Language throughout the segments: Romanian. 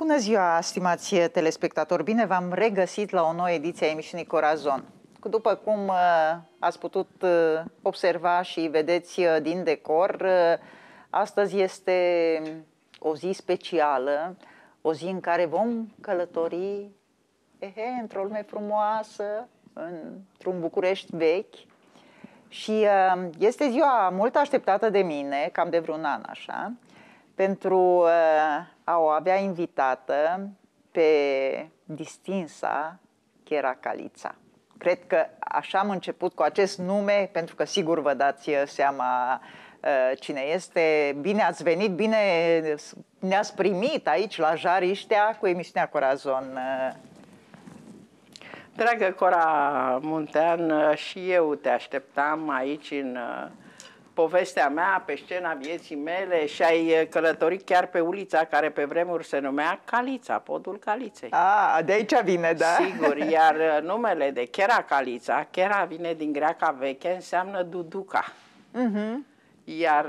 Bună ziua, stimați telespectatori! Bine v-am regăsit la o nouă ediție a emisiunii Corazon. După cum ați putut observa și vedeți din decor, astăzi este o zi specială, o zi în care vom călători într-o lume frumoasă, într-un București vechi. Și este ziua mult așteptată de mine, cam de vreun an așa, pentru a o avea invitată pe distinsa Chera Calița. Cred că așa am început cu acest nume, pentru că sigur vă dați seama cine este. Bine ați venit, bine ne-ați primit aici la Jariștea cu emisiunea Corazon. Dragă Cora Muntean, și eu te așteptam aici în povestea mea, pe scena vieții mele, și ai călătorit chiar pe ulița care pe vremuri se numea Calița, podul Caliței. A, de aici vine, da? Sigur, iar numele de Chera Calița, Chera vine din greaca veche, înseamnă duduca. Iar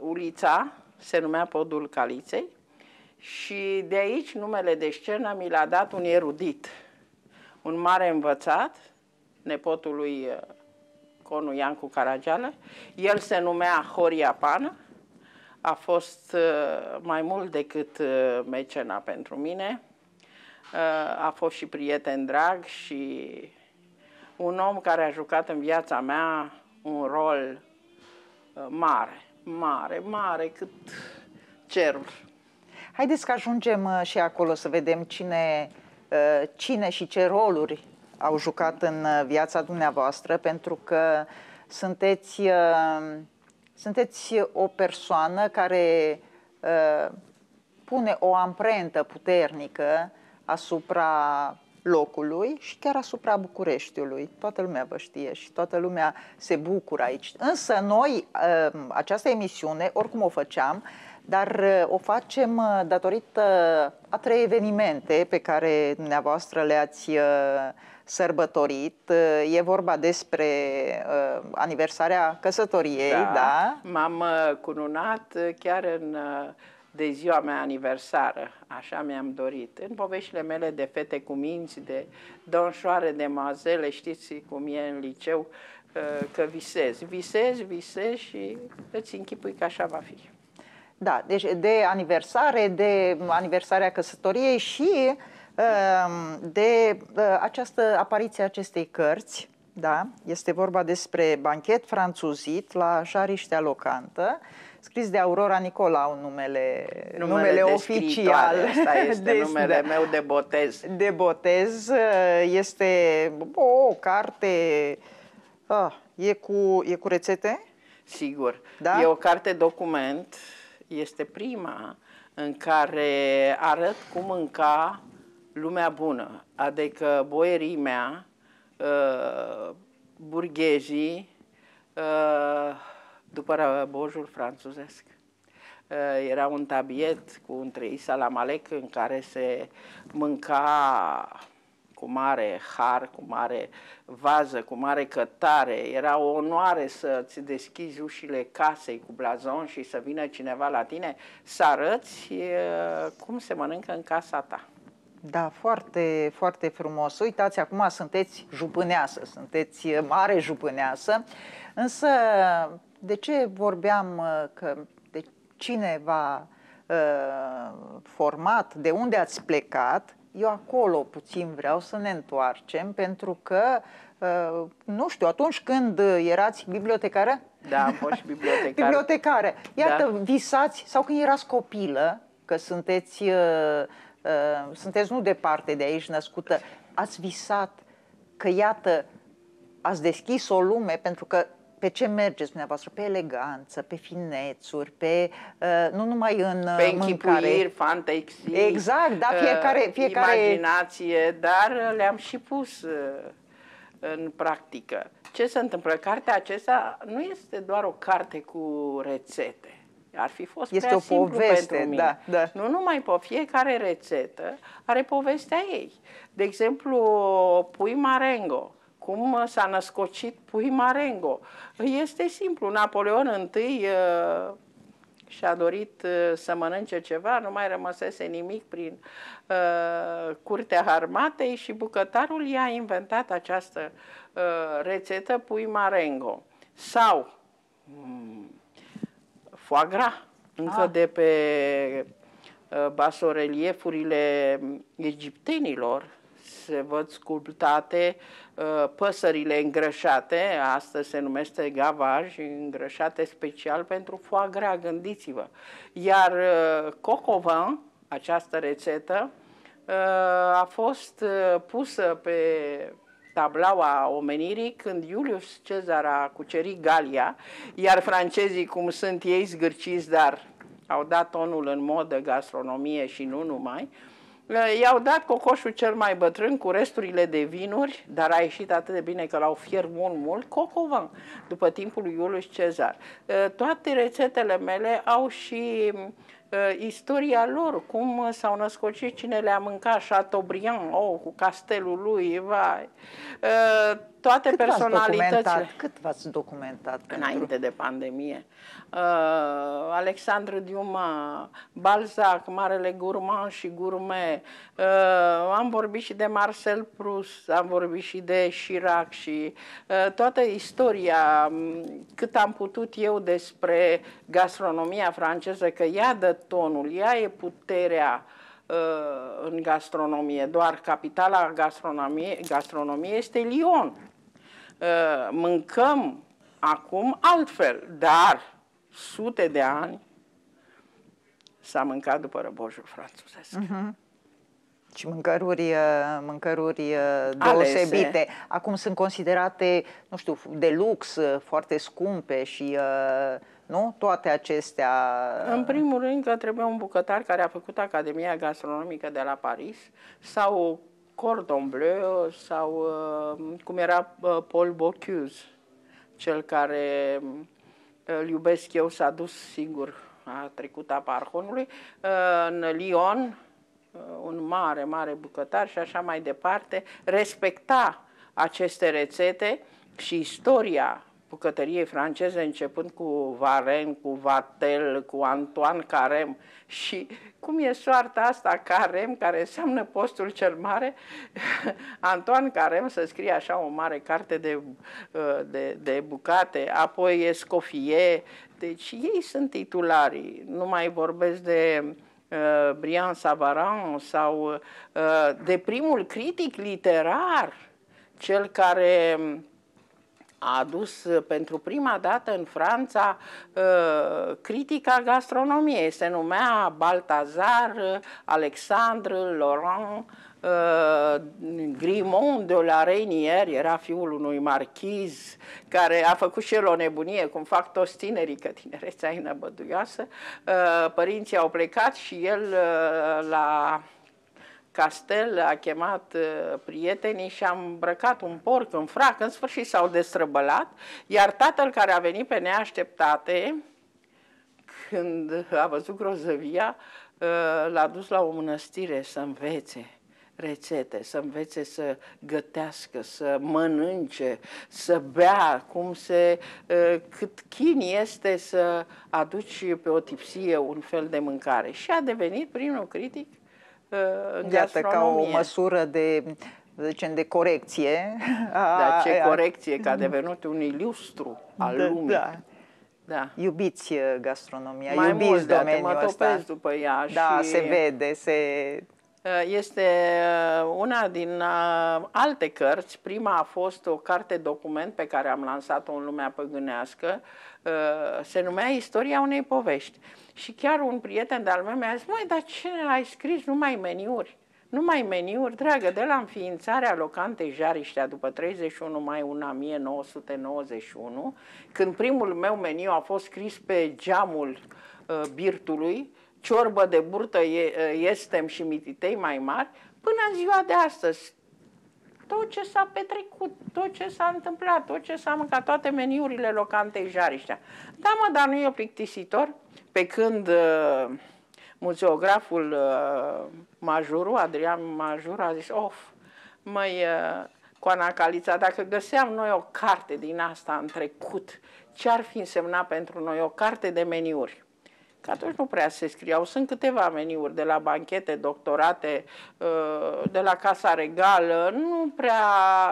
ulița se numea podul Caliței și de aici numele de scenă mi l-a dat un erudit, un mare învățat, nepotul lui Conu Iancu Caragiale. El se numea Horia Pană, a fost mai mult decât mecena pentru mine, a fost și prieten drag și un om care a jucat în viața mea un rol mare, cât cerul. Haideți că ajungem și acolo să vedem cine și ce roluri au jucat în viața dumneavoastră, pentru că sunteți o persoană care pune o amprentă puternică asupra locului și chiar asupra Bucureștiului. Toată lumea vă știe și toată lumea se bucură aici. Însă noi, această emisiune, oricum o făceam, dar o facem datorită a trei evenimente pe care dumneavoastră le-ați sărbătorit. E vorba despre aniversarea căsătoriei, da? M-am cununat chiar de ziua mea aniversară, așa mi-am dorit. În poveștile mele de fete cu minți, de donșoare, de mazele, știți cum e în liceu, că visezi și îți închipui că așa va fi. Da, deci de aniversarea căsătoriei și de această apariție a acestei cărți, da? Este vorba despre Banchet franțuzit la Jariștea Locantă, scris de Aurora Nicolau, numele oficial. Asta este numele meu de botez. De botez. Este o carte, e cu rețete? Sigur, da? E o carte document. Este prima în care arăt cum mânca lumea bună, adică boierimea, burghezii, după răbojul franțuzesc. Era un tabiet cu un trei salamalec în care se mânca cu mare har, cu mare vază, cu mare cătare. Era o onoare să-ți deschizi ușile casei cu blazon și să vină cineva la tine să arăți cum se mănâncă în casa ta. Da, foarte, foarte frumos. Uitați, acum sunteți jupâneasă, sunteți mare jupâneasă. Însă, de ce vorbeam că de cine v-a format, de unde ați plecat? Eu acolo puțin vreau să ne întoarcem, pentru că, nu știu, atunci când erați bibliotecară? Da, am fost și bibliotecară. Bibliotecare. Iată, da. Visați, sau când erați copilă, că sunteți nu departe de aici născută, ați visat că, iată, ați deschis o lume, pentru că pe ce mergeți dumneavoastră? Pe eleganță, pe finețuri, pe nu numai în mâncare, fantexii, exact, da, fiecare imaginație, dar le-am și pus în practică. Ce se întâmplă? Cartea aceasta nu este doar o carte cu rețete. Ar fi fost prea simplu pentru mine. Da, da. Nu numai pe fiecare rețetă are povestea ei. De exemplu, pui marengo. Cum s-a născocit pui marengo? Este simplu. Napoleon I și a dorit să mănânce ceva, nu mai rămăsese nimic prin curtea Harmatei și bucătarul i-a inventat această rețetă pui marengo sau foie gras, încă de pe basoreliefurile egiptenilor se văd sculptate păsările îngrășate, astăzi se numește gavaj, îngrășate special pentru foie gras, gândiți-vă. Iar cocovin, această rețetă, a fost pusă pe tablaua omenirii când Iulius Cezar a cucerit Galia, iar francezii, cum sunt ei zgârciți, dar au dat tonul în modă, gastronomie și nu numai, i-au dat cocoșul cel mai bătrân cu resturile de vinuri, dar a ieșit atât de bine că l-au fiert mult, cocovan, după timpul lui Iulius Cezar. Toate rețetele mele au și istoria lor, cum s-au născut și cine le-a mâncat, Chateaubriand, cu castelul lui, vai. Toate personalitățile. Cât v-ați documentat? Înainte de pandemie. Alexandre Dumas, Balzac, Marele Gurman și Gourmet. Am vorbit și de Marcel Proust, am vorbit și de Chirac și toată istoria, cât am putut eu despre gastronomia franceză, că ea dă tonul, ea e puterea în gastronomie. Doar capitala gastronomiei este Lyon. Mâncăm acum altfel, dar sute de ani s-a mâncat după răbojul franțuzesc. Și mâncăruri deosebite. Alese. Acum sunt considerate, nu știu, de lux, foarte scumpe și... Nu? Toate acestea... În primul rând că trebuie un bucătar care a făcut Academia Gastronomică de la Paris sau Cordon Bleu sau cum era Paul Bocuse, cel care îl iubesc eu, s-a dus singur, a trecut apa Arhonului, în Lyon, un mare, bucătar și așa mai departe, respecta aceste rețete și istoria bucătăriei franceze, începând cu Varenne, cu Vatel, cu Antoine Carême și cum e soarta asta, Carême, care înseamnă postul cel mare. Antoine Carême să scrie așa o mare carte de bucate, apoi Escoffier, deci ei sunt titularii, nu mai vorbesc de Brian Savarin sau de primul critic literar, cel care a adus pentru prima dată în Franța critica gastronomiei. Se numea Baltazar Alexandre Laurent Grimond de la Reynier, era fiul unui marchiz care a făcut și el o nebunie, cum fac toți tinerii, că tinerețea e năbăduioasă. Părinții au plecat și el la castel a chemat prietenii și a îmbrăcat un porc în frac, în sfârșit s-au destrăbălat, iar tatăl, care a venit pe neașteptate, când a văzut grozăvia, l-a dus la o mănăstire să învețe rețete, să învețe să gătească, să mănânce, să bea, cât chin este să aduci pe o tipsie un fel de mâncare. Și a devenit primul critic. Iată, ca o măsură de corecție. Dar ce corecție, că a devenit un ilustru al lumii. Da. Iubiți gastronomia, mai iubiți mult, domeniul ăsta. După ea da, și se vede, Este una din alte cărți. Prima a fost o carte document pe care am lansat-o în lumea păgânească. Se numea Istoria unei povești. Și chiar un prieten de-al meu mi-a zis: măi, dar ce ai scris numai meniuri? Numai meniuri, dragă, de la înființarea locantei Jariștea după 31 mai 1991, când primul meu meniu a fost scris pe geamul birtului, ciorbă de burtă, iestem și mititei mai mari, până în ziua de astăzi. Tot ce s-a petrecut, tot ce s-a întâmplat, tot ce s-a mâncat, toate meniurile locantei Jariștea. Da, mă, dar nu e plictisitor? Pe când muzeograful Majuru, Adrian Majur, a zis: Coana Calița, dacă găseam noi o carte din asta în trecut, ce ar fi însemnat pentru noi o carte de meniuri? că atunci nu prea se scriau. Sunt câteva meniuri de la banchete, doctorate, de la Casa Regală, nu prea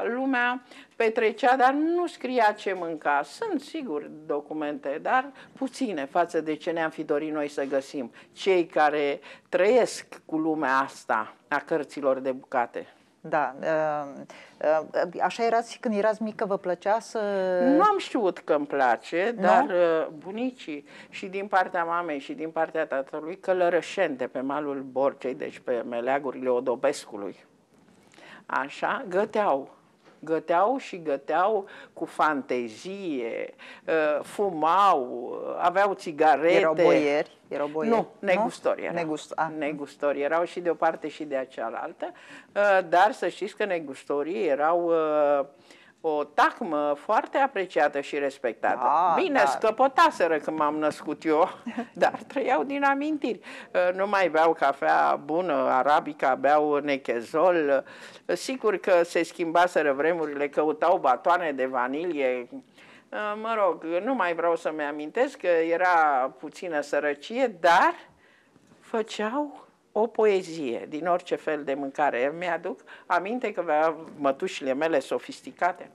lumea petrecea, dar nu scria ce mânca. Sunt, sigur, documente, dar puține față de ce ne-am fi dorit noi să găsim, cei care trăiesc cu lumea asta a cărților de bucate. Da, așa erați când erați mică, vă plăcea să... Nu am știut că îmi place, dar bunicii și din partea mamei și din partea tatălui călărășeni de pe malul Borcei, deci pe meleagurile Odobescului, așa, găteau. Găteau și găteau cu fantezie, fumau, aveau țigarete. Erau boieri? Erau boieri? Nu, negustori erau. Negustori erau și de o parte și de cealaltă, dar să știți că negustorii erau o tacmă foarte apreciată și respectată. Da, bine, da, scăpătaseră când m-am născut eu, dar trăiau din amintiri. Nu mai beau cafea bună, arabica, beau nechezol. Sigur că se schimbaseră vremurile, căutau batoane de vanilie. Mă rog, nu mai vreau să-mi amintesc că era puțină sărăcie, dar făceau o poezie din orice fel de mâncare. Mi-aduc aminte că aveau mătușile mele sofisticate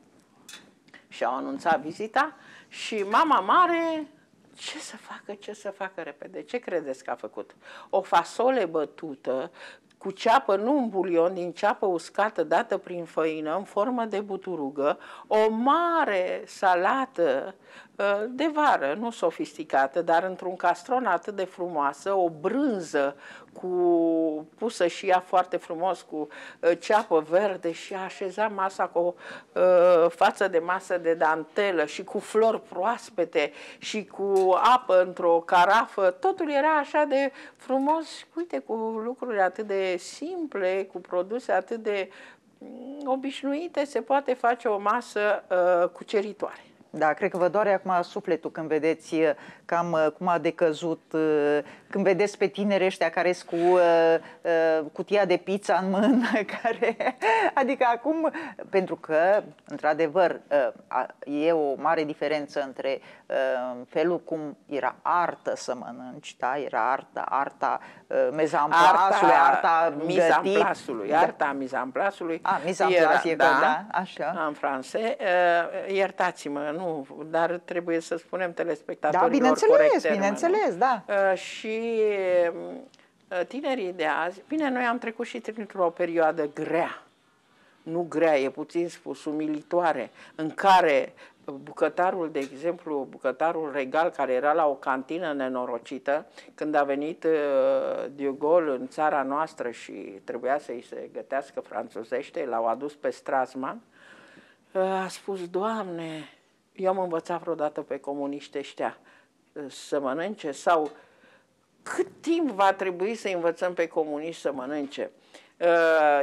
și-au anunțat vizita și mama mare, ce să facă, ce să facă repede? Ce credeți că a făcut? O fasole bătută cu ceapă, nu în bulion, din ceapă uscată dată prin făină în formă de buturugă, o mare salată de vară, nu sofisticată, dar într-un castron atât de frumoasă, o brânză cu, pusă și ea foarte frumos cu ceapă verde și a așezat masa cu o față de masă de dantelă și cu flori proaspete și cu apă într-o carafă. Totul era așa de frumos, uite, cu lucruri atât de simple, cu produse atât de obișnuite, se poate face o masă cuceritoare. Da, cred că vă doare acum sufletul când vedeți cam cum a decăzut, când vedeți pe tineri ăștia care sunt cu cutia de pizza în mână, care, adică acum, pentru că, într-adevăr, e o mare diferență între felul cum era artă să mănânci, da? Era arta mezamplasului, arta mizanplasului, arta mizanplasului, în francez, iertați-mă, nu, dar trebuie să spunem telespectatorilor, da, bineînțeles, corecte, bineînțeles, da. Și tinerii de azi, bine, noi am trecut și într-o perioadă grea, nu grea, e puțin spus, umilitoare, în care bucătarul, de exemplu, bucătarul regal care era la o cantină nenorocită, când a venit de Gaulle în țara noastră și trebuia să-i se gătească franțuzește, l-au adus pe Strasman, a spus, Doamne, eu am învățat vreodată pe comuniști ăștia să mănânce sau cât timp va trebui să învățăm pe comuniști să mănânce?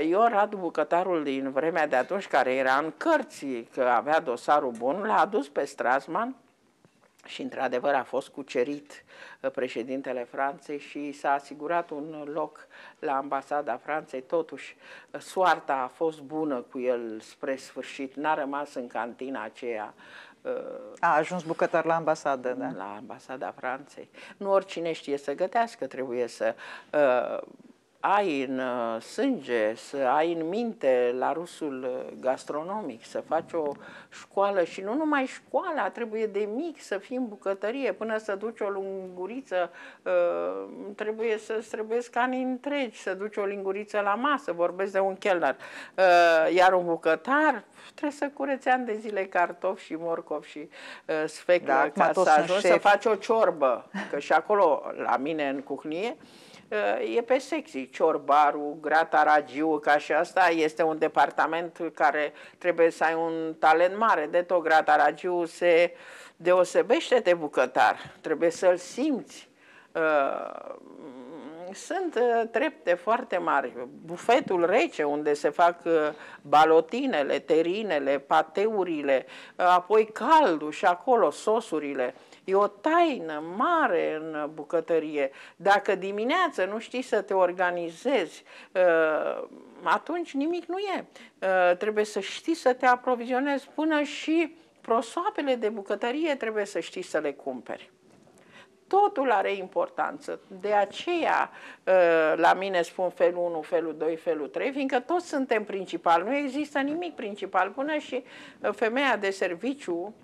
Eu, Radu, bucătarul din vremea de atunci, care era în cărți, că avea dosarul bun, l-a adus pe Strasman și, într-adevăr, a fost cucerit președintele Franței și s-a asigurat un loc la ambasada Franței. Totuși, soarta a fost bună cu el spre sfârșit, n-a rămas în cantina aceea. A ajuns bucătar la ambasadă, da? La ambasada Franței. Nu oricine știe să gătească, trebuie să ai în sânge, să ai în minte la rusul gastronomic, să faci o școală și nu numai școala, trebuie de mic să fii în bucătărie, până să duci o linguriță, trebuie să-ți trebuiesc ani întregi, să duci o linguriță la masă, vorbesc de un chelner, iar un bucătar trebuie să cureți ani de zile cartofi și morcovi și sfeclă, da, ca să ajungi să faci o ciorbă, că și acolo, la mine în cuhnie, e pe secții, ciorbarul, grataragiul, ca și asta este un departament care trebuie să ai un talent mare. De tot, grataragiul se deosebește de bucătar, trebuie să-l simți. Sunt trepte foarte mari. Bufetul rece, unde se fac balotinele, terinele, pateurile, apoi caldul și acolo sosurile. E o taină mare în bucătărie. Dacă dimineață nu știi să te organizezi, atunci nimic nu e. Trebuie să știi să te aprovizionezi, până și prosoapele de bucătărie trebuie să știi să le cumperi. totul are importanță. De aceea la mine spun felul 1, felul 2, felul 3, fiindcă toți suntem principal. Nu există nimic principal. Până și femeia de serviciu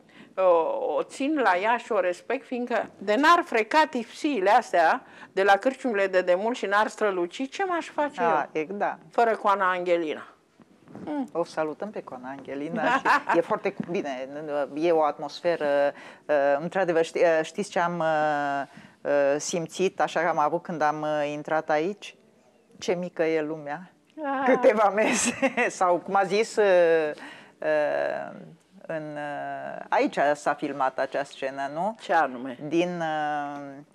o țin la ea și o respect, fiindcă de n-ar freca tipsiile astea de la cârciumile de demult și n-ar străluci, ce m-aș face eu fără Coana Angelina? O salutăm pe Cona Angelina. Și e foarte bine, e o atmosferă. Într-adevăr, știți ce am simțit, așa că am avut când am intrat aici? Ce mică e lumea. Câteva mese, sau cum a zis, aici s-a filmat această scenă, nu? Ce anume? Din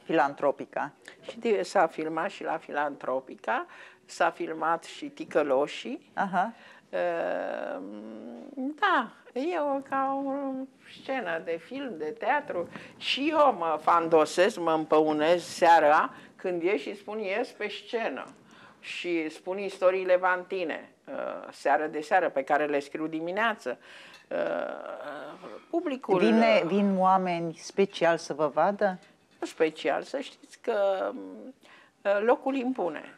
Filantropica. Și s-a filmat și la Filantropica, s-a filmat și Ticăloșii. Aha. Da, eu ca o scenă de film, de teatru, și eu mă fandosez, mă împăunez seara când ies și spun ies pe scenă și spun istorii levantine, seară de seară, pe care le scriu dimineață. Publicul... Vin oameni special să vă vadă? Special, să știți că locul impune.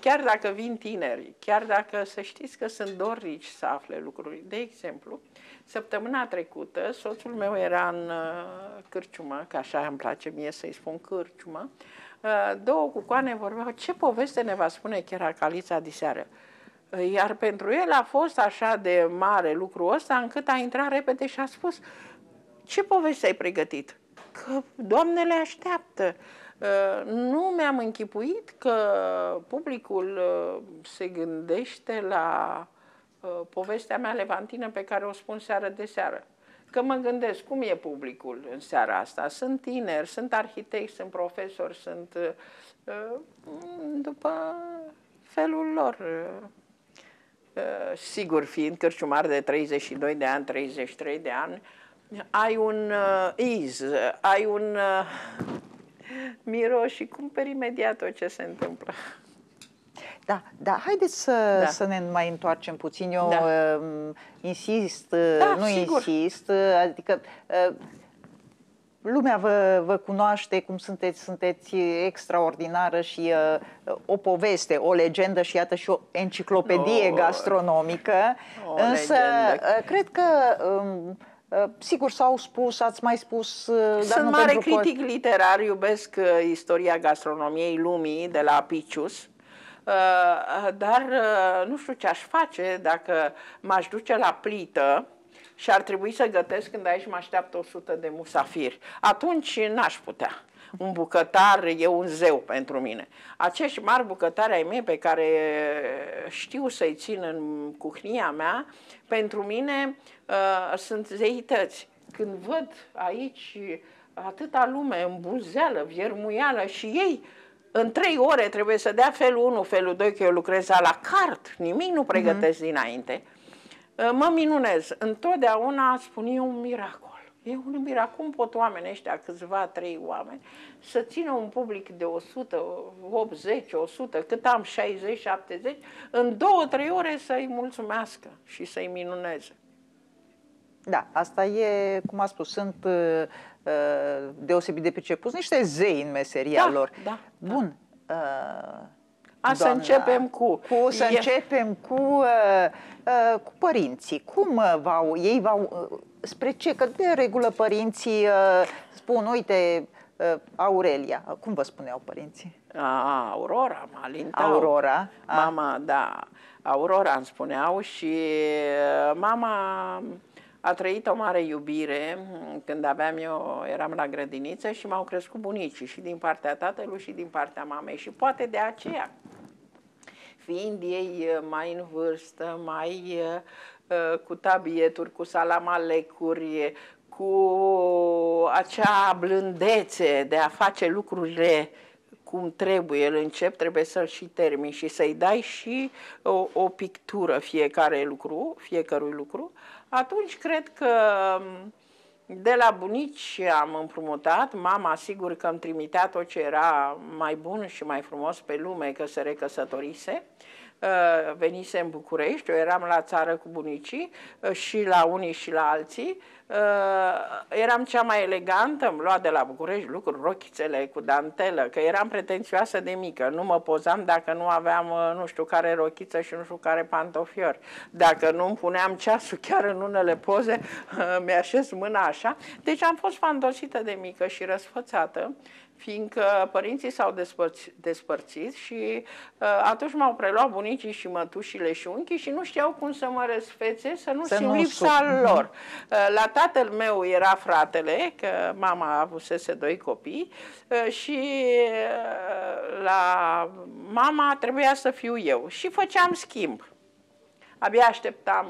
Chiar dacă vin tineri, chiar dacă, să știți că sunt dornici să afle lucruri. De exemplu, săptămâna trecută, soțul meu era în cârciumă, că așa îmi place mie să-i spun cârciumă, două cucoane vorbeau, ce poveste ne va spune Chera Calița diseară? Iar pentru el a fost așa de mare lucrul ăsta, încât a intrat repede și a spus, ce poveste ai pregătit? Că doamnele așteaptă. Nu mi-am închipuit că publicul se gândește la povestea mea levantină pe care o spun seară de seară. Că mă gândesc cum e publicul în seara asta. Sunt tineri, sunt arhitecți, sunt profesori, sunt după felul lor. Sigur, fiind cârciumar de 32 de ani, 33 de ani, ai un iz, ai un... miroși și cumperi imediat tot ce se întâmplă. Da, da, haideți să ne mai întoarcem puțin. Eu insist, da, nu sigur. Insist, adică lumea vă cunoaște cum sunteți extraordinară și o poveste, o legendă și iată și o enciclopedie gastronomică. O însă, cred că... sigur s-au spus, ați mai spus... Sunt mare critic literar, iubesc istoria gastronomiei lumii de la Apicius, dar nu știu ce aș face dacă m-aș duce la plită și ar trebui să gătesc când aici mă așteaptă 100 de musafiri. Atunci n-aș putea. Un bucătar e un zeu pentru mine. Acești mari bucătari ai mei pe care știu să-i țin în cuhnia mea, pentru mine sunt zeități. Când văd aici atâta lume în buzeală, viermuială și ei în 3 ore trebuie să dea felul 1, felul 2, că eu lucrez la carte, nimic nu pregătesc dinainte, mă minunez. Întotdeauna spun eu un miracol. E un miracol, cum pot oamenii ăștia, câțiva, 3 oameni, să țină un public de 100, 80, 100, cât am, 60, 70, în 2-3 ore să-i mulțumească și să-i minuneze. Da, asta e, cum a spus, sunt deosebit de pricepuți, niște zei în meseria lor. Da, bun. Să începem cu... Să începem cu părinții. Cum ei v-au... Spre ce? Că de regulă părinții spun, uite, Aurelia. Cum vă spuneau părinții? Aurora, Malinta. Aurora. Mama, da. Aurora îmi spuneau și mama a trăit o mare iubire. Când aveam eu, eram la grădiniță și m-au crescut bunicii și din partea tatălui și din partea mamei. Și poate de aceea, fiind ei mai în vârstă, mai... cu tabieturi, cu salamalecuri, cu acea blândețe de a face lucrurile cum trebuie, îl încep, trebuie să-l și termini și să-i dai și o pictură fiecărui lucru, atunci cred că de la bunici am împrumutat, mama sigur că îmi trimitea tot ce era mai bun și mai frumos pe lume, că se recăsătorise. Venise în București, eu eram la țară cu bunicii și la unii și la alții Eram cea mai elegantă, îmi lua de la București lucruri, rochițele cu dantelă, că eram pretențioasă de mică, nu mă pozam dacă nu aveam nu știu care rochiță și nu știu care pantofiori. Dacă nu îmi puneam ceasul, chiar în unele poze mi-așez mâna așa. Deci am fost fandosită de mică și răsfățată, fiindcă părinții s-au despărțit și atunci m-au preluat bunicii și mătușile și unchii și nu știau cum să mă răsfețe, să nu simt lipsa lor. La tatăl meu era fratele, că mama avusese 2 copii și la mama trebuia să fiu eu și făceam schimb. Abia așteptam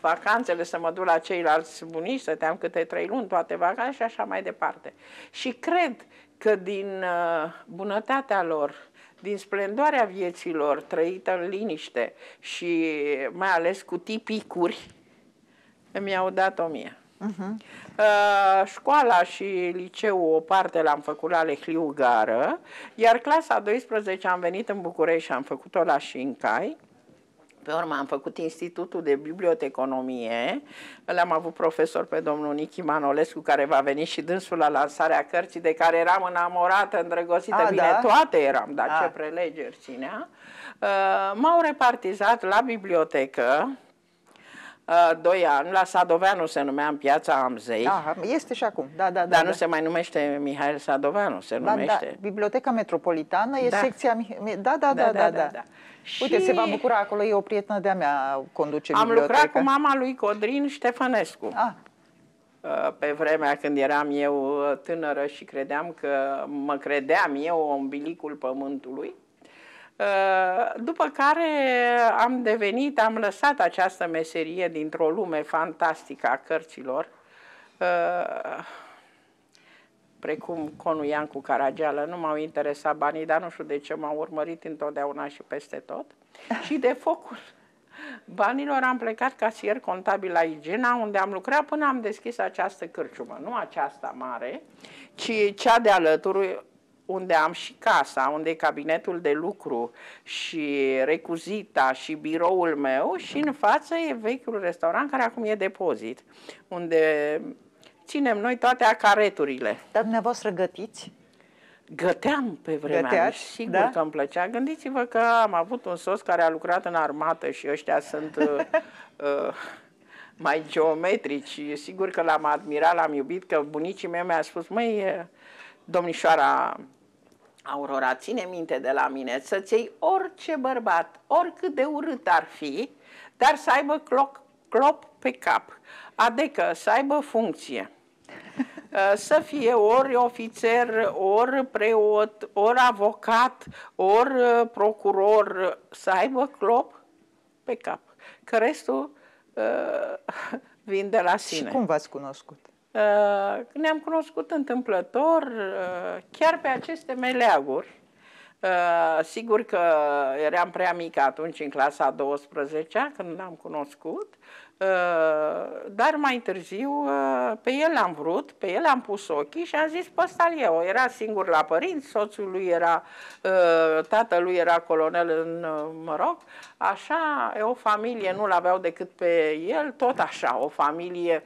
vacanțele să mă duc la ceilalți bunici, stăteam câte 3 luni toate vacanțele și așa mai departe. Și cred că din bunătatea lor, din splendoarea vieților trăită în liniște și mai ales cu tipicuri, mi-au dat 1000. Școala și liceul, o parte l-am făcut la Lehliu Gară, iar clasa 12 am venit în București și am făcut-o la Șincai. Pe urmă am făcut Institutul de Biblioteconomie, l-am avut profesor pe domnul Nichi Manolescu, care va veni și dânsul la lansarea cărții, de care eram înamorată, îndrăgostită, toate eram, dar ce prelegeri ținea. M-au repartizat la bibliotecă, 2 ani, la Sadoveanu se numea, în Piața Amzei. Este și acum, Dar nu se mai numește Mihail Sadoveanu, se numește. Biblioteca Metropolitană e secția... Uite, se va bucura acolo, e o prietenă de-a mea, conduce biblioteca. Am lucrat cu mama lui Codrin Ștefănescu. Pe vremea când eram eu tânără și credeam că mă credeam eu umbilicul pământului. După care am lăsat această meserie dintr-o lume fantastică a cărților, precum Conu Iancu Caragiale, nu m-au interesat banii, dar nu știu de ce m-au urmărit întotdeauna și peste tot. Și de focul banilor am plecat casier contabil la Igiena, unde am lucrat până am deschis această cârciumă. Nu aceasta mare, ci cea de alături, unde am și casa, unde e cabinetul de lucru și recuzita și biroul meu, și în față e vechiul restaurant care acum e depozit, unde ținem noi toate acareturile. Dar dumneavoastră gătiți? Găteam pe vremea mea, sigur că îmi plăcea. Gândiți-vă că am avut un soț care a lucrat în armată și ăștia sunt mai geometrici. Sigur că l-am admirat, l-am iubit, că bunicii mei mi-a spus: măi, domnișoara Aurora, ține minte de la mine, să-ți iei orice bărbat, oricât de urât ar fi, dar să aibă clop pe cap, adică să aibă funcție, să fie ori ofițer, ori preot, ori avocat, ori procuror, să aibă clop pe cap, că restul vin de la sine. Și cum v-ați cunoscut? Ne-am cunoscut întâmplător, chiar pe aceste meleaguri. Sigur că eram prea mică atunci, în clasa 12-a, când l-am cunoscut, dar mai târziu pe el l-am vrut, pe el am pus ochii și am zis: păstal eu. Era singur la părinți, soțul lui era, tatălui era colonel în, mă rog, așa, o familie, nu-l aveau decât pe el, tot așa, o familie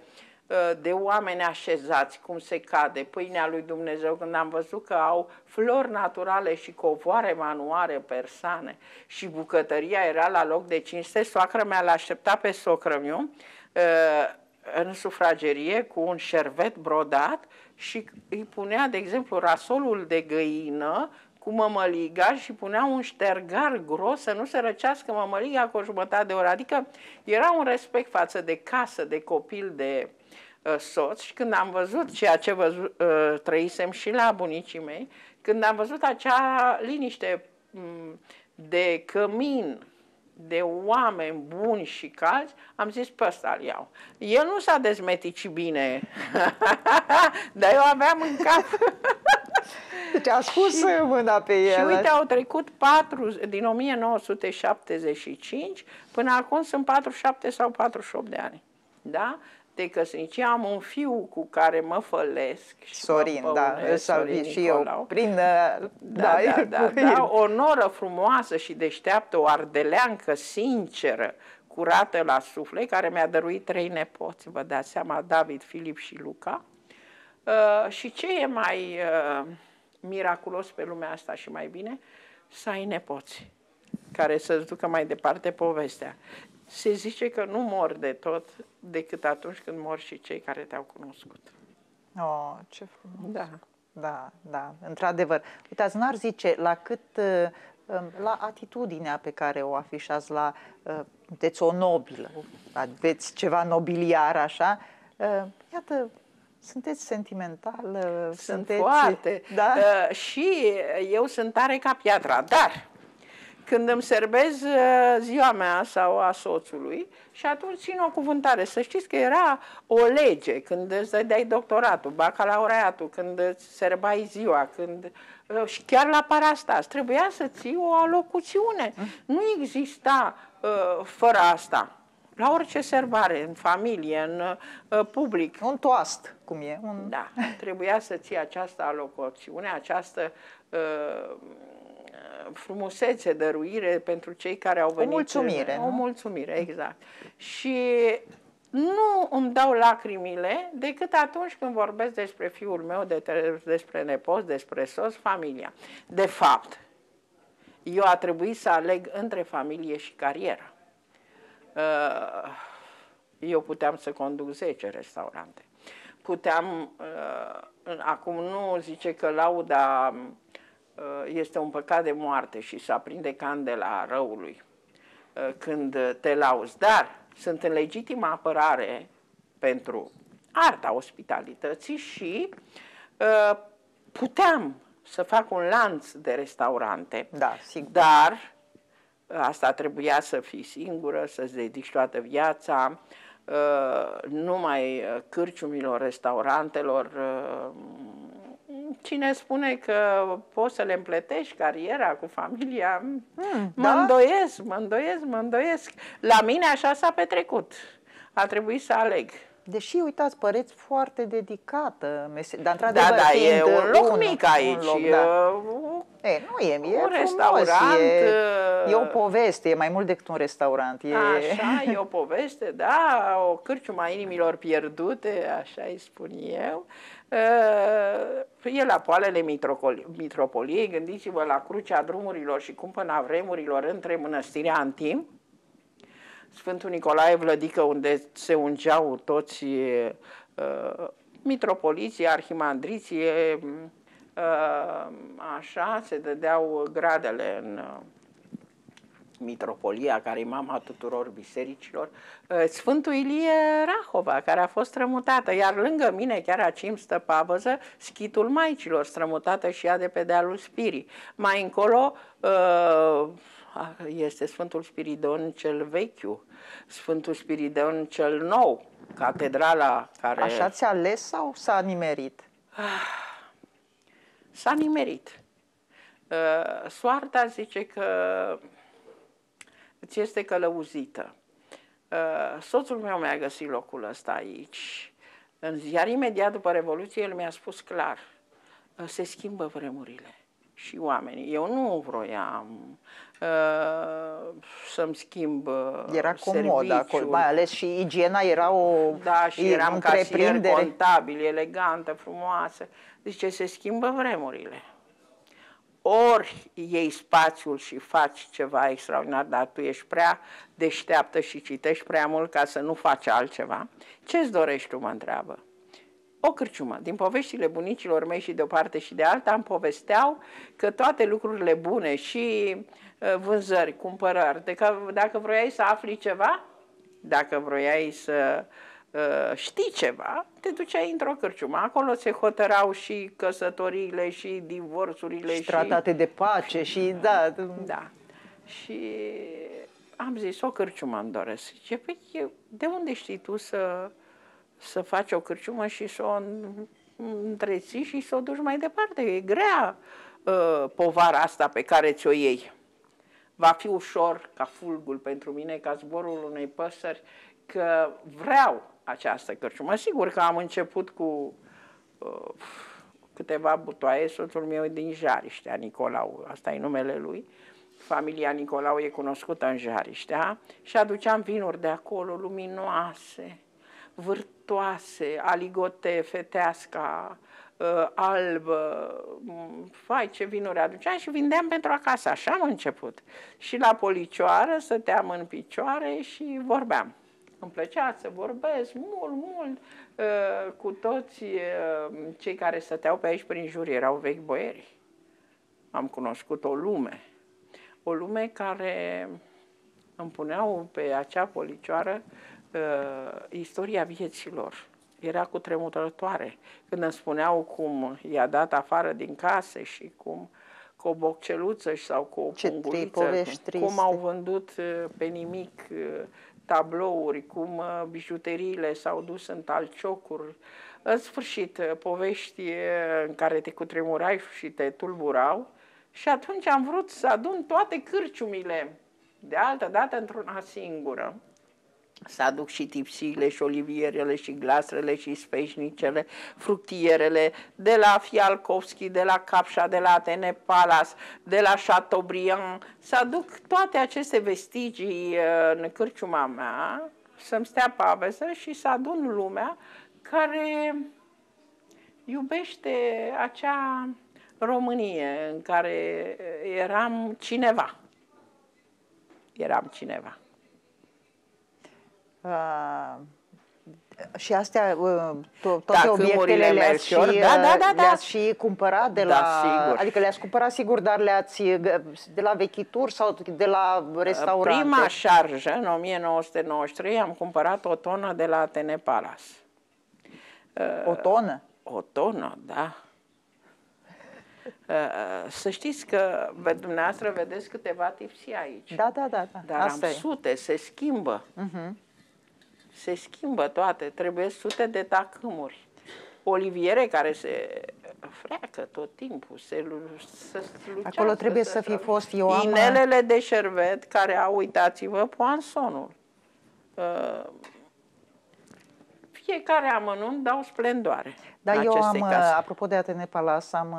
de oameni așezați, cum se cade, pâinea lui Dumnezeu. Când am văzut că au flori naturale și covoare manuare persane și bucătăria era la loc de cinste, soacră mea l-aștepta pe socrămiu în sufragerie cu un șervet brodat și îi punea, de exemplu, rasolul de găină cu mămăliga și punea un ștergar gros să nu se răcească mămăliga cu o jumătate de oră. Adică era un respect față de casă, de copil, de soț. Și când am văzut ceea ce trăisem și la bunicii mei, când am văzut acea liniște de cămin, de oameni buni și calzi, am zis: pe ăsta-l iau. El nu s-a dezmeticit bine, dar eu aveam în cap. Deci a spus mâna pe el. Și uite, au trecut din 1975 până acum sunt 47 sau 48 de ani. Da? De căsnicie. Am un fiu cu care mă fălesc. Și Sorin, Sorin și eu. Prin, o noră frumoasă și deșteaptă, o ardeleancă sinceră, curată la suflet, care mi-a dăruit 3 nepoți, vă dați seama, David, Filip și Luca. Și ce e mai miraculos pe lumea asta și mai bine? Să ai nepoți care să-ți ducă mai departe povestea. Se zice că nu mor de tot decât atunci când mor și cei care te-au cunoscut. Oh, ce frumos! Da, da, da, într-adevăr. Uitați, n-ar zice la cât... la atitudinea pe care o afișați, la sunteți o nobilă, aveți ceva nobiliar așa, iată, sunteți sentimental, sunteți... foarte, da? Și eu sunt tare ca piatra, dar când îmi serbez ziua mea sau a soțului, și atunci țin o cuvântare. Să știți că era o lege, când îți dai doctoratul, bacalaureatul, când îți serbai ziua, când... și chiar la parastas, trebuia să ții o alocuțiune. Nu exista fără asta. La orice serbare, în familie, în public. Un toast, cum e. Un... Da, trebuia să ții această alocuțiune, această... frumusețe, dăruire pentru cei care au venit. O mulțumire. O mulțumire, exact. Și nu îmi dau lacrimile decât atunci când vorbesc despre fiul meu, despre nepoți, despre soț, familia. De fapt, eu a trebuit să aleg între familie și carieră. Eu puteam să conduc 10 restaurante. Puteam, acum nu zice că lauda este un păcat de moarte și să aprinde candela răului când te lauzi. Dar sunt în legitimă apărare pentru arta ospitalității și puteam să fac un lanț de restaurante. Da, sigur. Dar asta trebuia să fii singură, să-ți dedici toată viața, numai cârciumilor restaurantelor. Cine spune că poți să le împletești cariera cu familia, mă îndoiesc. La mine așa s-a petrecut. A trebuit să aleg. Deși, uitați, păreți foarte dedicată. Dar, într-adevăr, da, da, e un loc mic aici. Nu e, e un restaurant. E o poveste, e mai mult decât un restaurant. Așa, e o poveste, da, o cârciumă a inimilor pierdute, așa îi spun eu. E la poalele mitropoliei, gândiți-vă la crucea drumurilor și cumpăna vremurilor între Mănăstirea Antim, Sfântul Nicolae Vlădică, unde se ungeau toți mitropoliții, arhimandriții, așa, se dădeau gradele în mitropolia, care e mama tuturor bisericilor, Sfântul Ilie Rahova, care a fost strămutată, iar lângă mine, chiar acim stă pavăză, schitul Maicilor, strămutată și ea de pe dealul Spirii. Mai încolo este Sfântul Spiridon cel vechiu, Sfântul Spiridon cel nou, catedrala care... Așa ți-a ales sau s-a nimerit? S-a nimerit. Soarta zice că îți este călăuzită. Soțul meu mi-a găsit locul ăsta aici. Iar imediat după Revoluție, el mi-a spus clar, se schimbă vremurile și oamenii. Eu nu vroiam să-mi schimb Era comod acolo, mai ales și igiena era o... Da, și eram casier contabil, elegantă, frumoasă. Zice, se schimbă vremurile. Ori iei spațiul și faci ceva extraordinar, dar tu ești prea deșteaptă și citești prea mult ca să nu faci altceva. Ce-ți dorești tu, mă întreabă? O cârciumă. Din poveștile bunicilor mei și de o parte și de alta îmi povesteau că toate lucrurile bune și vânzări, cumpărări, dacă vroiai să afli ceva, dacă vroiai să știi ceva, te duceai într-o cârciumă. Acolo se hotărau și căsătoriile, și divorțurile, și tratate de pace, și da. Da. Și am zis, o cârciumă îmi doresc. Zice, păi, de unde știi tu să faci o cârciumă și să o întreții și să o duci mai departe? E grea povara asta pe care ți-o iei. Va fi ușor ca fulgul pentru mine, ca zborul unei păsări, că vreau această cârciumă. Sigur că am început cu câteva butoaie, soțul meu din Jariștea, Nicolau, asta e numele lui, familia Nicolau e cunoscută în Jariștea, și aduceam vinuri de acolo, luminoase, vârtoase, aligote, feteasca, albă, fai ce vinuri aduceam și vindeam pentru acasă. Așa am început. Și la policioară stăteam în picioare și vorbeam. Îmi plăcea să vorbesc mult cu toți cei care stăteau pe aici prin jur. Erau vechi boieri. Am cunoscut o lume. O lume care îmi puneau pe acea policioară istoria vieților. Era cutremurătoare. Când îmi spuneau cum i-a dat afară din casă și cum cu o bocceluță sau cu o punguliță, cum au vândut pe nimic tablouri, cum bijuteriile s-au dus în talciocuri. În sfârșit, povești în care te cutremurai și te tulburau. Și atunci am vrut să adun toate cârciumile de altă dată într-una singură. Să aduc și tipsiile, și olivierele, și glasrele, și speșnicele, fructierele, de la Fialkovski, de la Capșa, de la Atene Palace, de la Chateaubriand. Să aduc toate aceste vestigii în cârciuma mea, să-mi stea pavesă și să adun lumea care iubește acea Românie în care eram cineva. Eram cineva. Și astea, toate obiectele le-ați și cumpărat de la... Adică le-ați cumpărat, sigur, dar le-ați... De la vechituri sau de la restaurante? Prima șarjă, în 1993, am cumpărat o tonă de la Atene Palace. O tonă? O tonă, da. Să știți că dumneavoastră vedeți câteva tipsii aici. Da, da, da, da. Dar asta am sute, se schimbă. Se schimbă toate, trebuie sute de tacâmuri. Oliviere care se freacă tot timpul, acolo trebuie să fi fost Ioana. Inelele de șervet care au, uitați-vă, poansonul. Fiecare amănunt dau splendoare. Da, eu am, apropo de Atene Palace, am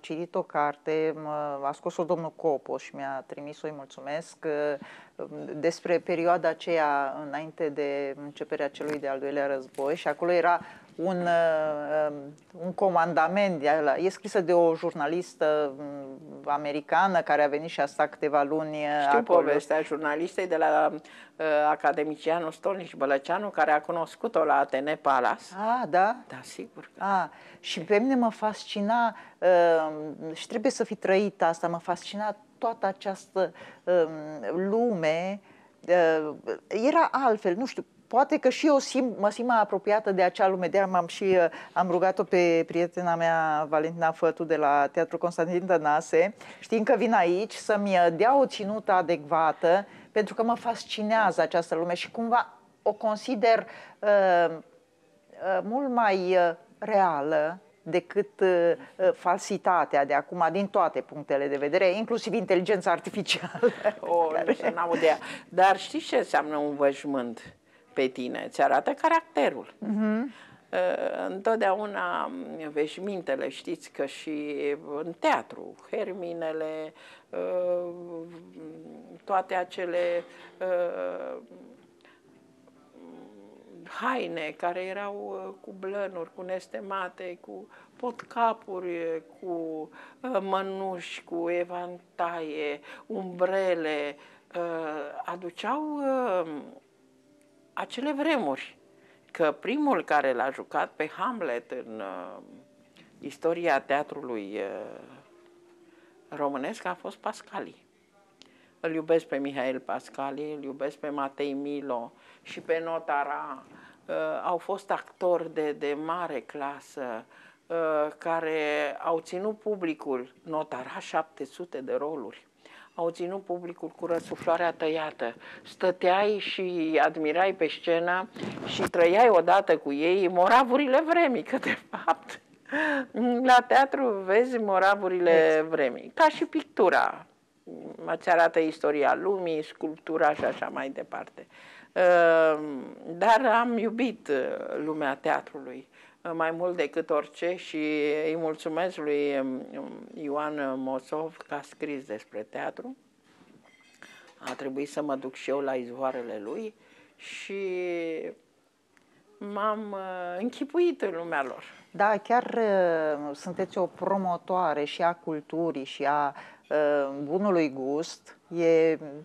citit o carte, a scos-o domnul Copo și mi-a trimis-o, îi mulțumesc, despre perioada aceea înainte de începerea celui de-al doilea război, și acolo era un comandament, e scrisă de o jurnalistă americană care a venit și a stat câteva luni acolo. Știu povestea jurnalistei de la academicianul Stolnici Bălăceanu, care a cunoscut-o la Atene Palace. Ah, da? Da, sigur. Ah, și pe mine mă fascina, și trebuie să fi trăit asta, mă fascina toată această lume. Era altfel, nu știu, poate că și eu mă simt mai apropiată de acea lume. De-aia am rugat-o pe prietena mea, Valentina Fătu, de la Teatrul Constantin Tănase, știind că vin aici, să-mi dea o ținută adecvată, pentru că mă fascinează această lume și cumva o consider mult mai reală decât falsitatea de acum, din toate punctele de vedere, inclusiv inteligența artificială. O, n-am de ea. Dar știți ce înseamnă un văjmânt pe tine? Ți arată caracterul. Întotdeauna veșmintele, știți că și în teatru, herminele, toate acele haine care erau cu blănuri, cu nestemate, cu potcapuri, cu mănuși, cu evantaie, umbrele, aduceau acele vremuri. Că primul care l-a jucat pe Hamlet în istoria teatrului românesc a fost Pascali. Îl iubesc pe Mihail Pascali, îl iubesc pe Matei Milo și pe Notara. Au fost actori de mare clasă care au ținut publicul. Notara 700 de roluri. Au ținut publicul cu răsuflarea tăiată. Stăteai și admirai pe scenă și trăiai odată cu ei moravurile vremii, că de fapt la teatru vezi moravurile vremii, ca și pictura. Îți arată istoria lumii, sculptura și așa mai departe. Dar am iubit lumea teatrului mai mult decât orice și îi mulțumesc lui Ioan Mosov că a scris despre teatru a trebuit să mă duc și eu la izvoarele lui și m-am închipuit în lumea lor. Da, chiar sunteți o promotoare și a culturii și a bunului gust.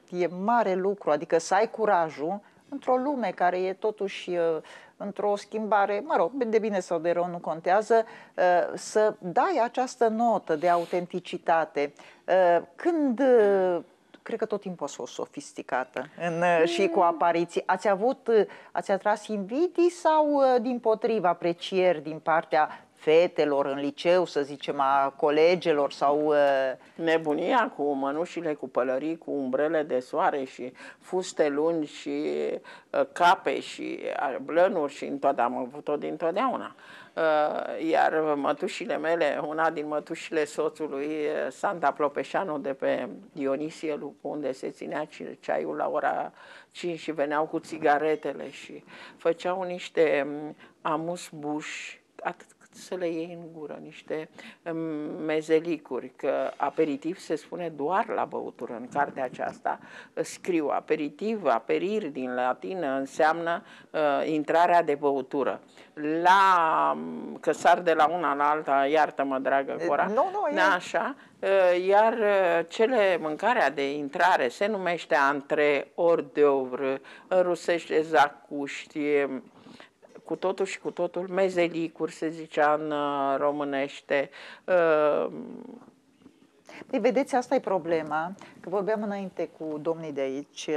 E mare lucru, adică să ai curajul într-o lume care e totuși într-o schimbare, mă rog, de bine sau de rău nu contează, să dai această notă de autenticitate. Când, cred că tot timpul a fost sofisticată și cu apariții, ați atras invidii sau dimpotrivă aprecieri din partea fetelor în liceu, să zicem, a colegelor sau... Nebunia cu mănușile cu pălării, cu umbrele de soare și fuste lungi și cape și blănuri și am avut-o dintotdeauna. Iar mătușile mele, una din mătușile soțului, Santa Plopeșanu de pe Dionisie, unde se ținea ceaiul la ora 5 și veneau cu țigaretele și făceau niște amuzbuși, atât să le iei în gură, niște mezelicuri, că aperitiv se spune doar la băutură. În cartea aceasta scriu aperitiv, aperiri din latină înseamnă intrarea de băutură. Că sar de la una la alta, iartă-mă, dragă Cora. Așa. Iar mâncarea de intrare se numește antre, hors d'oeuvre, în rusește zacuști, cu totul și cu totul, mezelicuri, se zicea în românește. Păi vedeți, asta e problema, că vorbeam înainte cu domnii de aici,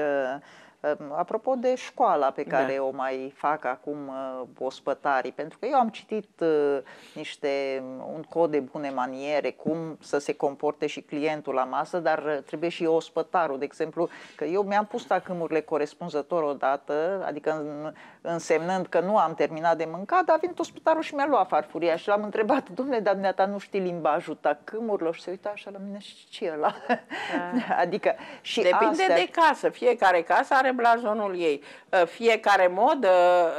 apropo de școala pe care o mai fac acum ospătarii, pentru că eu am citit un cod de bune maniere, cum să se comporte și clientul la masă, dar trebuie și ospătarul, de exemplu, că eu mi-am pus tacâmurile corespunzător odată, adică însemnând că nu am terminat de mâncat, dar a venit ospătarul și mi-a luat farfuria și l-am întrebat: dom'le, dar dumneata nu știi limbajul tacâmurilor? Și se uita așa la mine: și ce ăla? Adică, și depinde de casă, fiecare casă are blazonul ei. Fiecare modă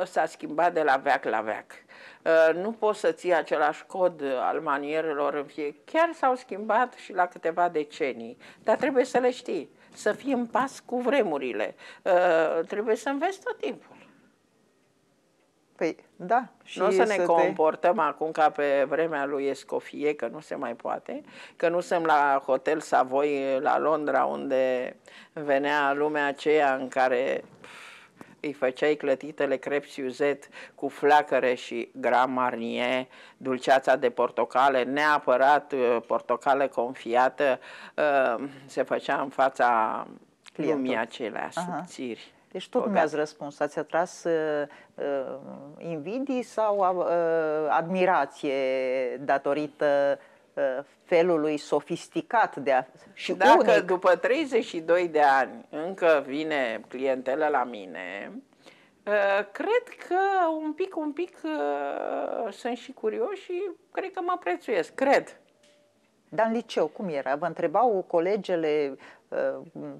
s-a schimbat de la veac la veac. Nu poți să ții același cod al manierelor în fiecare. Chiar s-au schimbat și la câteva decenii, dar trebuie să le știi, să fii în pas cu vremurile. Trebuie să înveți tot timpul. Păi, da. Nu o să ne comportăm acum ca pe vremea lui Escoffier, că nu se mai poate, că nu suntem la Hotel Savoy la Londra, unde venea lumea aceea în care îi făceai clătitele crepe Suzette cu flacăre și Grand Marnier, dulceața de portocale, neapărat portocale confiată, se făcea în fața lumii acelea subțiri. Deci tot mi-ați răspuns. Ați atras invidii sau admirație datorită felului sofisticat de a... Și dacă unic. După 32 de ani încă vine clientela la mine, cred că un pic sunt și curioși și cred că mă prețuiesc, cred. Dar în liceu cum era? Vă întrebau colegele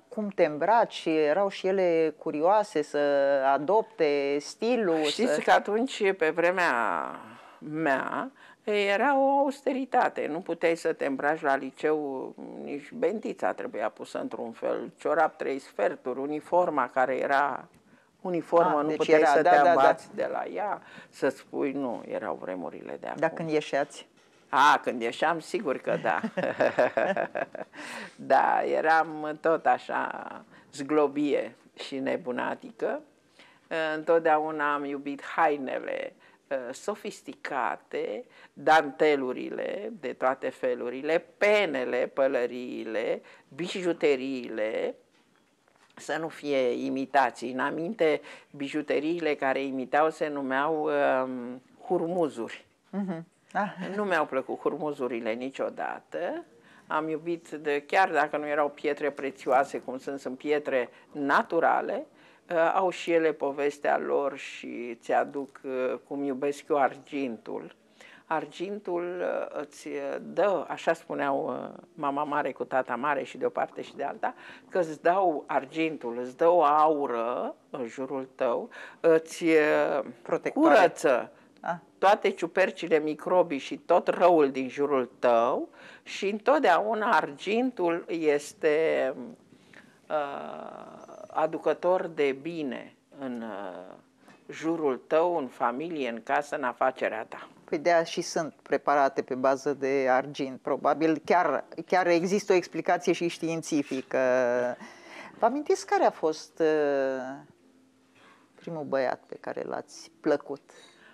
cum te îmbraci și erau și ele curioase să adopte stilul? Știți că atunci, pe vremea mea, era o austeritate. Nu puteai să te îmbraci la liceu, nici bentița trebuia pusă într-un fel, ciorap 3 sferturi, uniforma care era uniformă, nu puteai să te abați de la ea, să spui nu, erau vremurile de acum. Dar când ieșeați? Când ieșeam, sigur că da. Da, eram tot așa zglobie și nebunatică. Întotdeauna am iubit hainele sofisticate, dantelurile de toate felurile, penele, pălăriile, bijuteriile, să nu fie imitații. În aminte, bijuteriile care imitau se numeau hurmuzuri. Nu mi-au plăcut hurmuzurile niciodată. Am iubit, chiar dacă nu erau pietre prețioase, cum sunt pietre naturale, au și ele povestea lor și ți-aduc cum iubesc eu argintul. Argintul îți dă, așa spuneau mama mare cu tata mare și de o parte și de alta, că îți dau argintul, îți dă o aură în jurul tău, îți curăță toate ciupercile, microbii și tot răul din jurul tău și întotdeauna argintul este aducător de bine în jurul tău, în familie, în casă, în afacerea ta. Păi de-aia și sunt preparate pe bază de argint, probabil. Chiar există o explicație și științifică. Vă amintiți care a fost primul băiat pe care l-ați plăcut?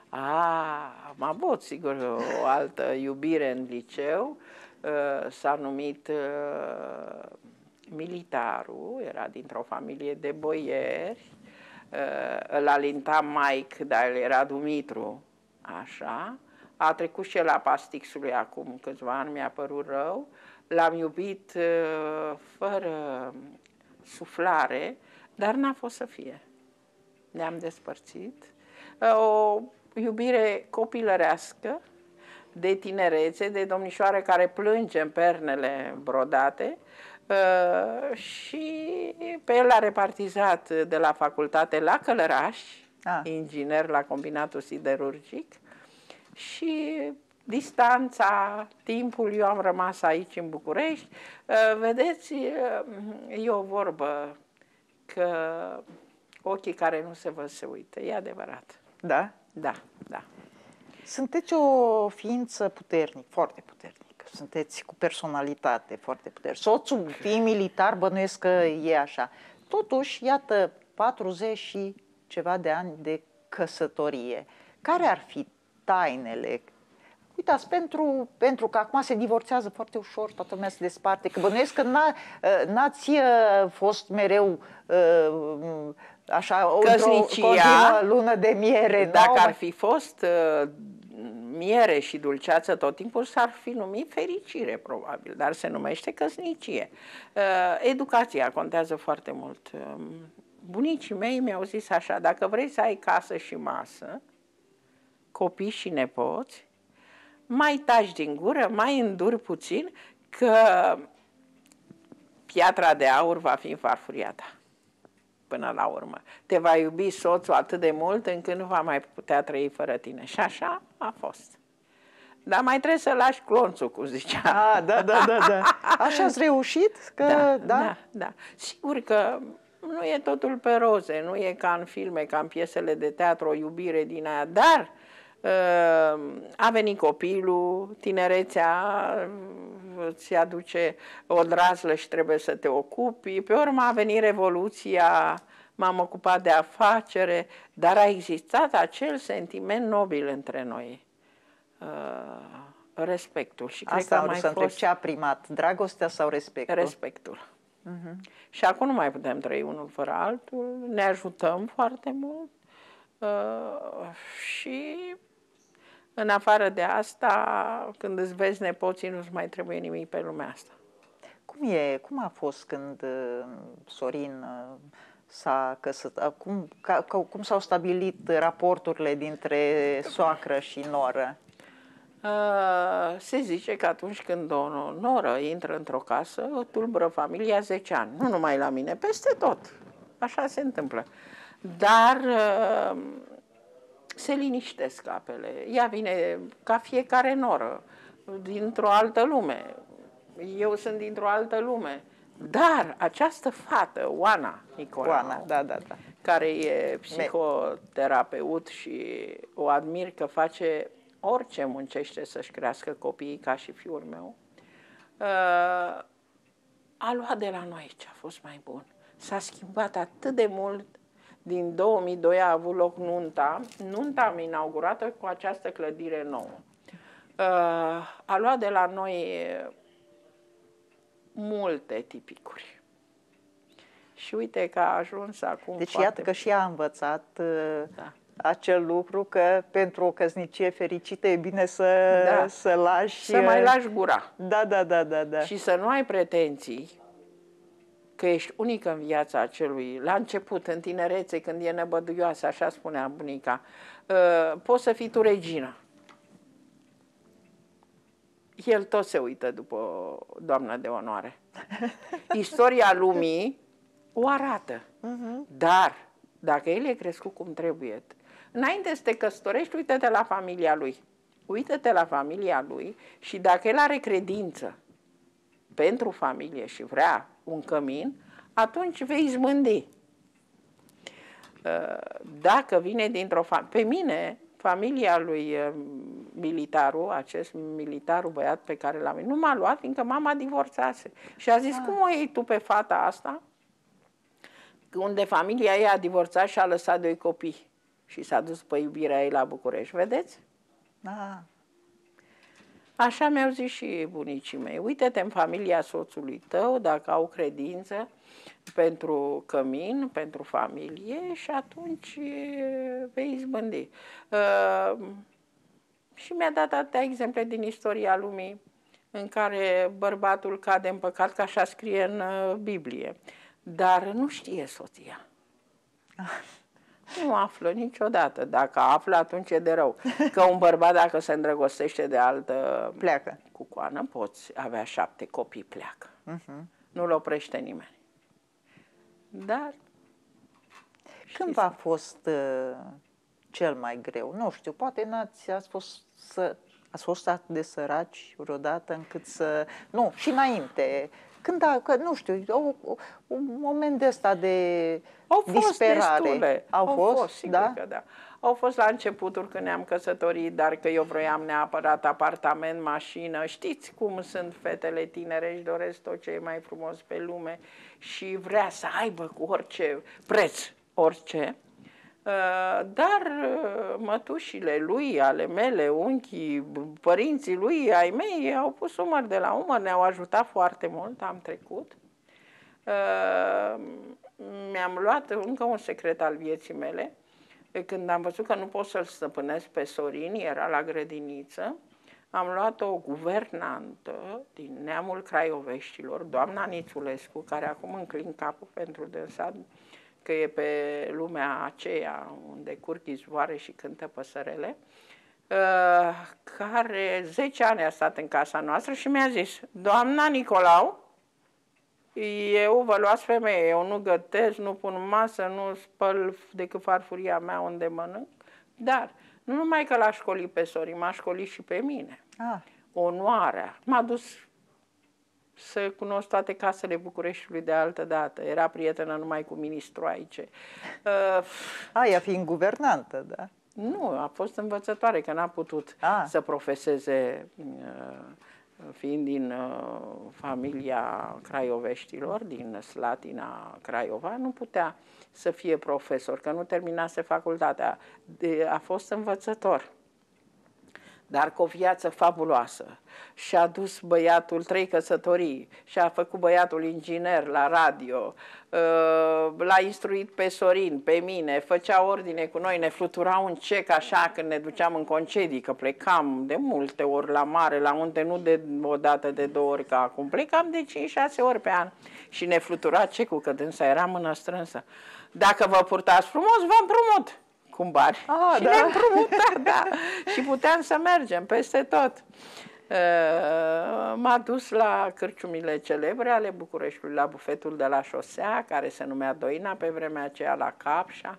Am avut, sigur, o altă iubire în liceu. S-a numit Militarul, era dintr-o familie de boieri. Îl alinta Mike, dar el era Dumitru, așa. A trecut și el la pastixului acum câțiva ani, mi-a părut rău. L-am iubit fără suflare, dar n-a fost să fie. Ne-am despărțit. O iubire copilărească, de tinerețe, de domnișoare care plânge în pernele brodate. Și pe el l-a repartizat de la facultate la Călăraș, inginer la combinatul siderurgic, și distanța, timpul, eu am rămas aici în București. Vedeți, e o vorbă că ochii care nu se văd se uită, e adevărat. Da? Da, da. Sunteți o ființă puternică, foarte puternică. Sunteți cu personalitate foarte puternică. Soțul, fiind militar, bănuiesc că e așa. Totuși, iată, 40 și ceva de ani de căsătorie. Care ar fi tainele? Uitați, pentru că acum se divorțează foarte ușor, toată lumea se desparte, că bănuiesc că n-ați fost mereu așa, o lună de miere. Dacă ar fi fost miere și dulceață tot timpul, s-ar fi numit fericire, probabil, dar se numește căsnicie. Educația contează foarte mult. Bunicii mei mi-au zis așa: dacă vrei să ai casă și masă, copii și nepoți, mai taci din gură, mai înduri puțin, că piatra de aur va fi în farfuria ta. Până la urmă, te va iubi soțul atât de mult încât nu va mai putea trăi fără tine. Și așa a fost. Dar mai trebuie să lași clonțul, cum zicea. Da, da, da, da. Așa ați reușit? Că, da. Sigur că nu e totul pe roze, nu e ca în filme, ca în piesele de teatru, o iubire din aia, dar a venit copilul, tinerețea îți aduce o drazlă și trebuie să te ocupi. Pe urmă a venit Revoluția, m-am ocupat de afacere, dar a existat acel sentiment nobil între noi, respectul. Și cred că a mai fost... Ce a primat, dragostea sau respectul? Respectul. Și acum nu mai putem trăi unul fără altul, ne ajutăm foarte mult. Și în afară de asta, când îți vezi nepoții, nu-ți mai trebuie nimic pe lumea asta. Cum a fost când Sorin s-a căsătorit? Cum s-au stabilit raporturile dintre soacră și noră? Se zice că atunci când o noră intră într-o casă, o tulbură familia 10 ani. Nu numai la mine, peste tot. Așa se întâmplă. Dar se liniștesc apele. Ea vine ca fiecare noră, dintr-o altă lume. Eu sunt dintr-o altă lume. Dar această fată, Oana Nicolau, Oana, care e psihoterapeut și o admir că face orice muncește să-și crească copiii, ca și fiul meu, a luat de la noi ce a fost mai bun. S-a schimbat atât de mult. Din 2002 a avut loc nunta. Nunta am inaugurat-o cu această clădire nouă. A luat de la noi multe tipicuri. Și uite că a ajuns acum. Deci iată că și a învățat acel lucru, că pentru o căsnicie fericită e bine să, să lași... Să mai lași gura. Da. Și să nu ai pretenții că ești unică în viața acelui. La început, în tinerețe, când e năbăduioasă, așa spunea bunica, poți să fii tu regina. El tot se uită după doamna de onoare. Istoria lumii o arată. Dar, dacă el e crescut cum trebuie, înainte să te căsătorești, uită-te la familia lui. Uită-te la familia lui și dacă el are credință pentru familie și vrea un cămin, atunci vei izbândi. Dacă vine dintr-o familie... Pe mine, familia lui militarul, acest militarul băiat pe care l-am... Nu m-a luat, fiindcă mama divorțase. Și a zis, cum o iei tu pe fata asta? Unde familia ei a divorțat și a lăsat 2 copii. Și s-a dus pe iubirea ei la București. Vedeți? Da. Așa mi-au zis și bunicii mei. Uite-te în familia soțului tău, dacă au credință pentru cămin, pentru familie, și atunci vei izbândi. Și mi-a dat atâtea exemple din istoria lumii în care bărbatul cade în păcat, că așa scrie în Biblie. Dar nu știe soția. Nu află niciodată. Dacă află, atunci e de rău. Că un bărbat, dacă se îndrăgostește de altă cucoană, poți avea 7 copii, pleacă. Nu-l oprește nimeni. Dar... Când v-a fost cel mai greu? Nu știu, poate ați fost atât de săraci vreodată încât să... Nu, și înainte... Când, nu știu, un moment de ăsta de disperare. Au fost, sigur că da. Au fost la începutul când ne-am căsătorit, dar că eu vroiam neapărat apartament, mașină. Știți cum sunt fetele tinere, își doresc tot ce e mai frumos pe lume și vrea să aibă cu orice preț, orice. Dar mătușile lui, ale mele, unchii, părinții lui, ai mei, au pus umăr de la umăr, ne-au ajutat foarte mult, am trecut. Mi-am luat încă un secret al vieții mele. Când am văzut că nu pot să-l stăpânesc pe Sorin, era la grădiniță, am luat o guvernantă din neamul Craioveștilor, doamna Nițulescu, care acum înclin capul pentru dânsa, că e pe lumea aceea unde curg izvoare și cântă păsărele, care 10 ani a stat în casa noastră și mi-a zis, doamna Nicolau, eu vă luați femeie, eu nu gătesc, nu pun masă, nu spăl decât farfuria mea unde mănânc, dar nu numai că l-a școlit pe Sorin, m-a școlit și pe mine. Onoarea. M-a dus să cunosc toate casele Bucureștiului de altă dată. Era prietenă numai cu ministroaice. Aia fiind guvernantă, da? Nu, a fost învățătoare, că n-a putut să profeseze, fiind din familia Craioveștilor, din Slatina Craiova, nu putea să fie profesor, că nu terminase facultatea. A fost învățător, dar cu o viață fabuloasă. Și-a dus băiatul 3 căsătorii, și-a făcut băiatul inginer la radio, l-a instruit pe Sorin, pe mine, făcea ordine cu noi, ne flutura un cec așa când ne duceam în concedii, că plecam de multe ori la mare, la unde nu de o dată, de 2 ori ca acum, plecam de 5-6 ori pe an și ne flutura cecul, că dânsa era mână strânsă. Dacă vă purtați frumos, vă împrumut! Cum bani. Și ne-am împrumutat, da. Și puteam să mergem peste tot. M-a dus la cârciumile celebre ale Bucureștiului, la bufetul de la șosea, care se numea Doina pe vremea aceea, la Capșa.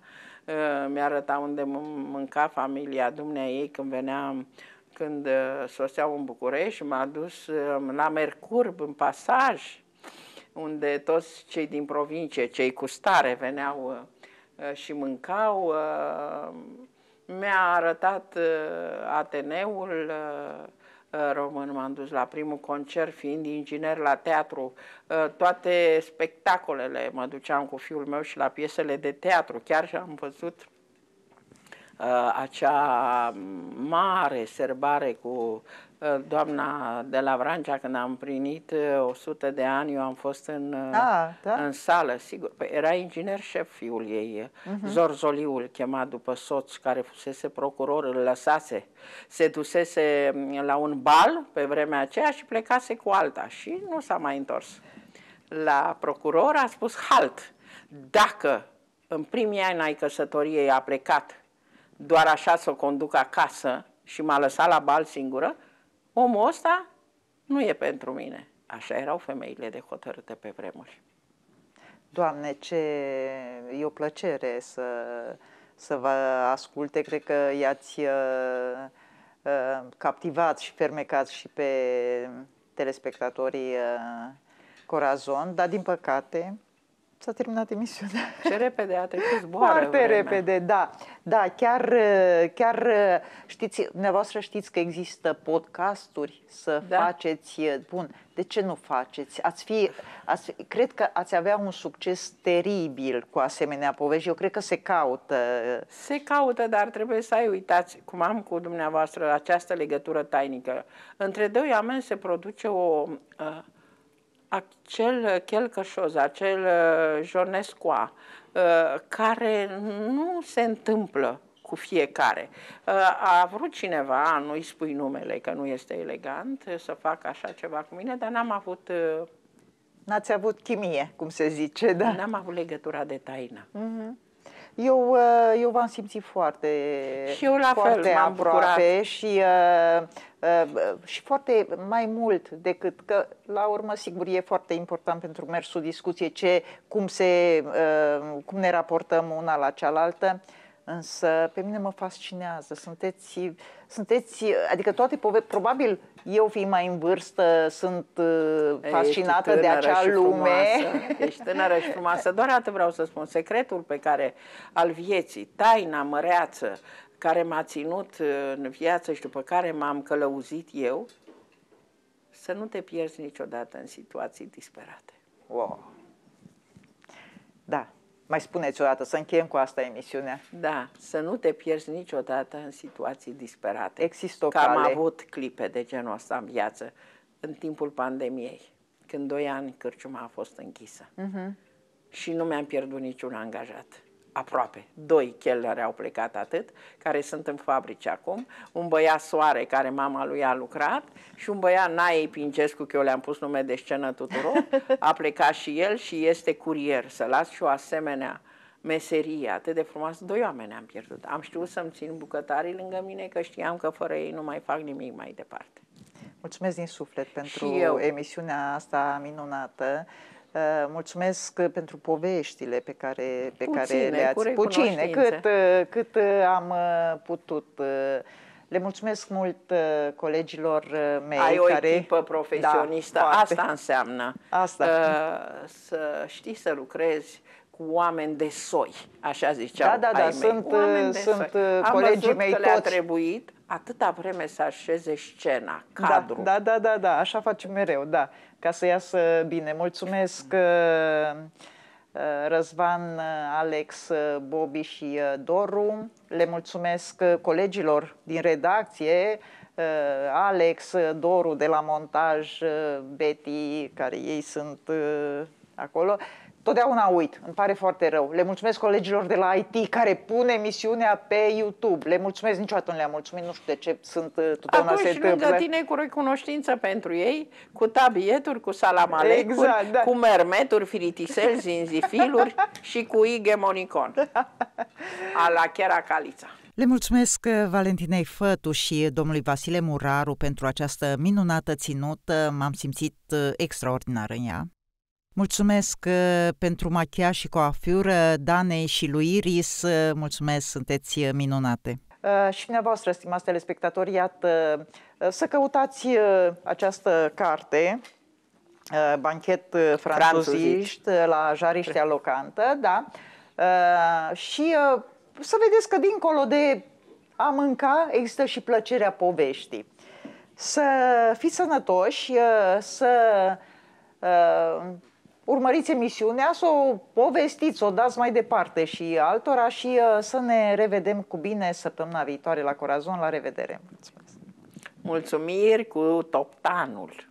Mi-arăta unde mânca familia dumneaei când veneam, când soseau în București. M-a dus la Mercurb, în Pasaj, unde toți cei din provincie, cei cu stare, veneau și mâncau. Mi-a arătat Ateneul Român, m-am dus la primul concert, fiind inginer la teatru, toate spectacolele, mă duceam cu fiul meu și la piesele de teatru, chiar și am văzut acea mare serbare cu doamna de la Vrancea, când am primit 100 de ani, eu am fost în sală, sigur. Păi era inginer șef fiul ei, Zorzoliul, chemat după soț, care fusese procuror, îl lăsase. Se dusese la un bal pe vremea aceea și plecase cu alta și nu s-a mai întors. La procuror a spus halt, dacă în primii ani ai căsătoriei a plecat doar așa să o conduc acasă și m-a lăsat la bal singură, omul ăsta nu e pentru mine. Așa erau femeile de hotărâte pe vremuri. Doamne, e o plăcere să vă asculte. Cred că i-ați captivat și fermecat și pe telespectatorii Corazon, dar din păcate S-a terminat emisiunea. Ce repede a trecut, zboară. Foarte repede, da. Da, chiar știți, dumneavoastră știți că există podcasturi să faceți. Bun, de ce nu faceți? Cred că ați avea un succes teribil cu asemenea povești. Eu cred că se caută. Se caută, dar trebuie să ai, uitați, cum am cu dumneavoastră, această legătură tainică. Între doi oameni se produce o... acel quelque chose, acel jonescoa, care nu se întâmplă cu fiecare. A vrut cineva, nu-i spui numele, că nu este elegant, să facă așa ceva cu mine, dar n-am avut... N-ați avut chimie, cum se zice, da? N-am avut legătura de taină. Eu v-am simțit foarte, și eu la foarte fel, aproape și foarte mai mult decât că, la urmă, sigur, e foarte important pentru mersul discuției cum ne raportăm una la cealaltă, însă pe mine mă fascinează. Adică toate povești, probabil eu fiind mai în vârstă, sunt fascinată de acea lume. Ești tânără și frumoasă. Doar atât vreau să spun. Secretul pe care al vieții, taina măreață care m-a ținut în viață și după care m-am călăuzit eu, să nu te pierzi niciodată în situații disperate. Wow! Da. Mai spuneți o dată, să încheiem cu asta emisiunea. Da, să nu te pierzi niciodată în situații disperate. Există o cale. Am avut clipe de genul ăsta în viață, în timpul pandemiei, când 2 ani cârciuma a fost închisă. Și nu mi-am pierdut niciun angajat. Aproape. 2 chelneri au plecat atât, care sunt în fabrici acum, un băiat Soare, care mama lui a lucrat, și un băiat Nae Pingescu, că eu le-am pus nume de scenă tuturor, a plecat și el și este curier. Să las și o asemenea meserie atât de frumoasă. 2 oameni am pierdut. Am știut să-mi țin bucătarii lângă mine, că știam că fără ei nu mai fac nimic mai departe. Mulțumesc din suflet pentru emisiunea asta minunată. Mulțumesc pentru poveștile pe care le-ați... Puține, cât am putut. Le mulțumesc mult colegilor mei. Ai o echipă profesionistă. Da, asta înseamnă. Asta. Să știi să lucrezi cu oameni de soi, așa ziceau. Da, sunt colegii mei toți. Le-a trebuit atâta vreme să așeze scena, cadrul. Da, așa facem mereu, da, ca să iasă bine. Mulțumesc Răzvan, Alex, Bobi și Doru. Le mulțumesc colegilor din redacție, Alex, Doru de la montaj, Betty, care ei sunt acolo. Totdeauna uit, îmi pare foarte rău. Le mulțumesc colegilor de la IT care pun emisiunea pe YouTube. Le mulțumesc, niciodată nu le-am mulțumit, nu știu de ce, sunt totdeauna se întâmplă. Atunci lângă tine cu recunoștință pentru ei, cu tabieturi, cu salamalecuri, exact, cu mermeturi, firitiseli, zinzifiluri și cu igemonicon. A la Chera Calița. Le mulțumesc Valentinei Fătu și domnului Vasile Muraru pentru această minunată ținută. M-am simțit extraordinară în ea. Mulțumesc pentru machiaj și coafură, Danei și lui Iris, mulțumesc, sunteți minunate. Și dumneavoastră, stimați telespectatori, iată, să căutați această carte, Banchet franțuziști, la Jariștea Locantă, da, și să vedeți că dincolo de a mânca există și plăcerea poveștii. Să fiți sănătoși, să... urmăriți emisiunea, să o povestiți, o dați mai departe și altora și să ne revedem cu bine săptămâna viitoare la Corazon. La revedere! Mulțumesc! Mulțumiri cu toptanul!